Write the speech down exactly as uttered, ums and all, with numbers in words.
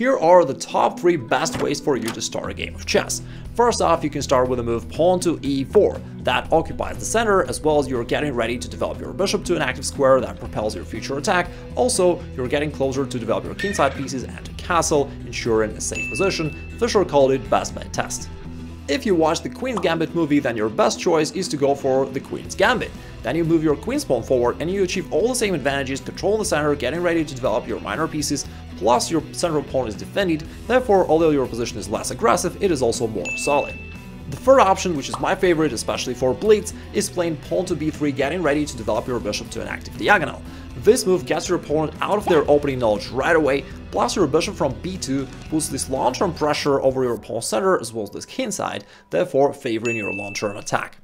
Here are the top three best ways for you to start a game of chess. First off, you can start with the move pawn to e four. That occupies the center, as well as you're getting ready to develop your bishop to an active square that propels your future attack. Also, you're getting closer to develop your kingside pieces and a castle, ensuring a safe position. Fischer called it best by test. If you watch the Queen's Gambit movie, then your best choice is to go for the Queen's Gambit. Then you move your queen's pawn forward and you achieve all the same advantages, controlling the center, getting ready to develop your minor pieces, plus your central pawn is defended, therefore although your position is less aggressive, it is also more solid. The third option, which is my favorite, especially for blitz, is playing pawn to b three, getting ready to develop your bishop to an active diagonal. This move gets your opponent out of their opening knowledge right away, plus your bishop from b two puts this long-term pressure over your pawn center as well as the king side, therefore favoring your long-term attack.